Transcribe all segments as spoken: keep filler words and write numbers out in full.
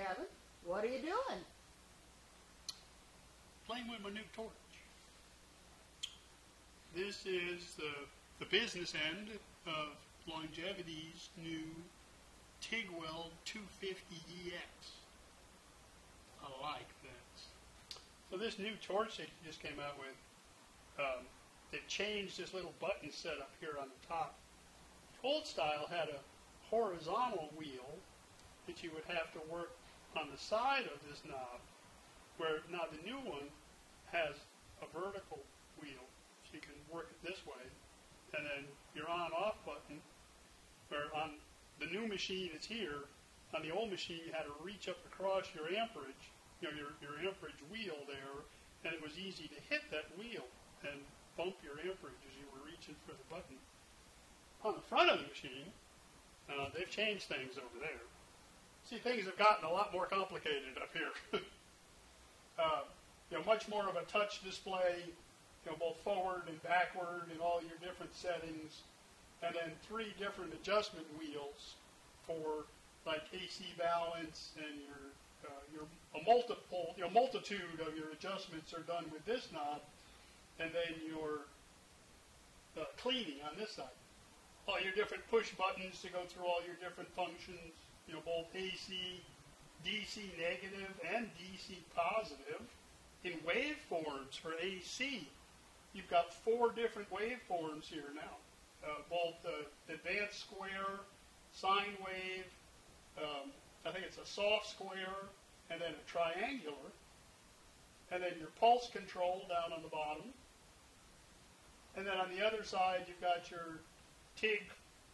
Kevin, what are you doing? Playing with my new torch. This is the, the business end of Longevity's new TIGWeld two fifty E X. I like that. So this new torch that you just came out with, um, it changed this little button set up here on the top. Old style had a horizontal wheel that you would have to work on the side of this knob, where now the new one has a vertical wheel, so you can work it this way, and then your on-off button, or on the new machine is here. On the old machine you had to reach up across your amperage, you know, your, your amperage wheel there, and it was easy to hit that wheel and bump your amperage as you were reaching for the button. On the front of the machine, uh, they've changed things over there. See, things have gotten a lot more complicated up here. uh, you know, much more of a touch display, you know, both forward and backward in all your different settings, and then three different adjustment wheels for like A C balance and your uh, your a multiple, you know, multitude of your adjustments are done with this knob, and then your uh, cleaning on this side. All your different push buttons to go through all your different functions, you know, both A C, D C negative, and D C positive. In waveforms for A C, you've got four different waveforms here now. Uh, both the uh, advanced square, sine wave, um, I think it's a soft square, and then a triangular. And then your pulse control down on the bottom. And then on the other side, you've got your T I G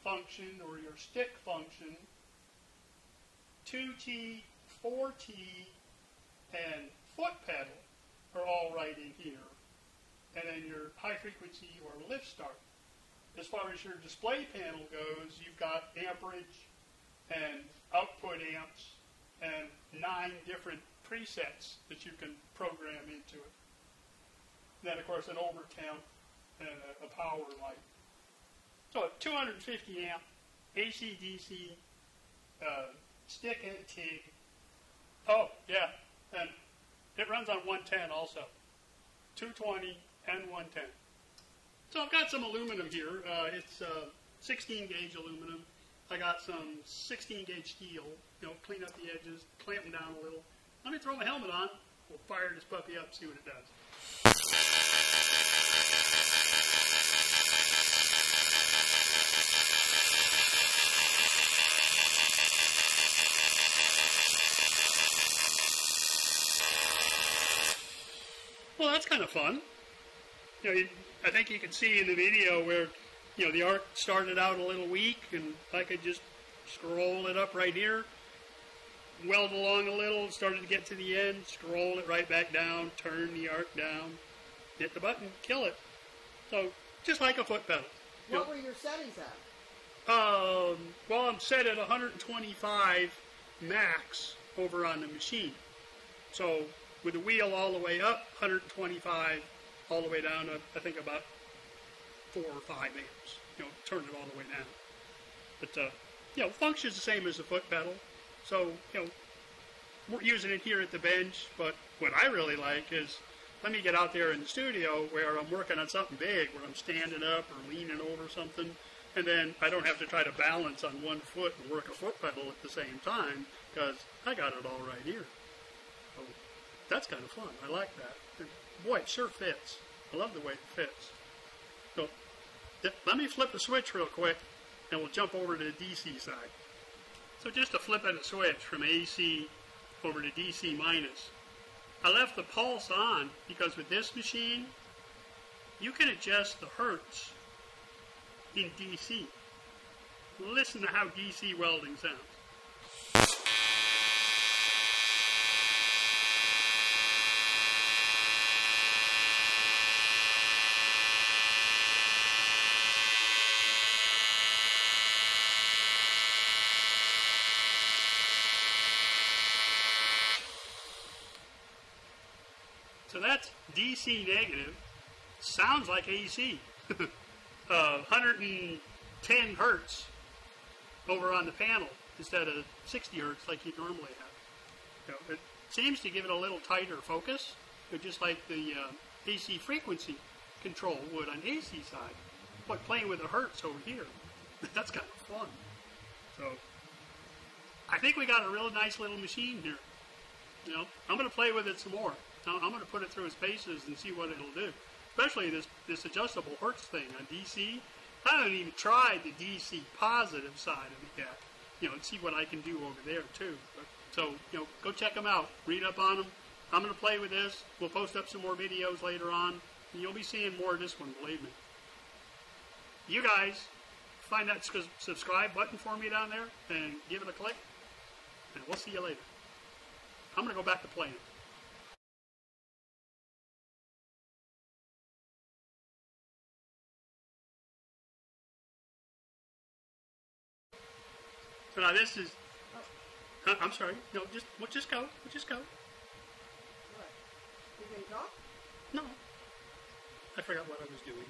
function or your stick function, two T, four T, and foot pedal are all right in here. And then your high frequency or lift start. As far as your display panel goes, you've got amperage and output amps and nine different presets that you can program into it. Then, of course, an overcount and a power light. So a two hundred fifty amp A C D C uh, stick and T I G. Oh, yeah, and it runs on one ten also. two twenty and one ten. So I've got some aluminum here. Uh, it's uh, sixteen gauge aluminum. I got some sixteen gauge steel. You know, clean up the edges, clamp them down a little. Let me throw my helmet on. We'll fire this puppy up, see what it does. Well, that's kind of fun. You know, you, I think you can see in the video where, you know, the arc started out a little weak, and I could just scroll it up right here, weld along a little, started to get to the end, scroll it right back down, turn the arc down, hit the button, kill it. So, just like a foot pedal. What know. were your settings at? Um, well, I'm set at one twenty-five max over on the machine. So, with the wheel all the way up, one twenty-five, all the way down, I think about four or five amps. You know, turn it all the way down. But, uh, you know, functions the same as the foot pedal. So, you know, we're using it here at the bench, but what I really like is, let me get out there in the studio where I'm working on something big, where I'm standing up or leaning over something, and then I don't have to try to balance on one foot and work a foot pedal at the same time, because I got it all right here. So, that's kind of fun. I like that. Boy, it sure fits. I love the way it fits. So, let me flip the switch real quick, and we'll jump over to the D C side. So just a flip of the switch from A C over to D C minus. I left the pulse on because with this machine, you can adjust the hertz in D C. Listen to how D C welding sounds. So that's D C negative, sounds like A C, uh, one ten hertz over on the panel instead of sixty hertz like you normally have. though. It seems to give it a little tighter focus, but just like the uh, A C frequency control would on the A C side. But playing with the hertz over here, that's kind of fun. So I think we got a real nice little machine here. You know, I'm going to play with it some more. I'm going to put it through its paces and see what it'll do. Especially this, this adjustable hertz thing on D C. I haven't even tried the D C positive side of it yet. You know, and see what I can do over there too. But, so, you know, go check them out. Read up on them. I'm going to play with this. We'll post up some more videos later on. And you'll be seeing more of this one, believe me. You guys, find that subscribe button for me down there and give it a click. And we'll see you later. I'm going to go back to playing it. So now this is, uh, I'm sorry, no, just, we'll just go, we'll just go. What? You gonna talk? No. I forgot what I was doing.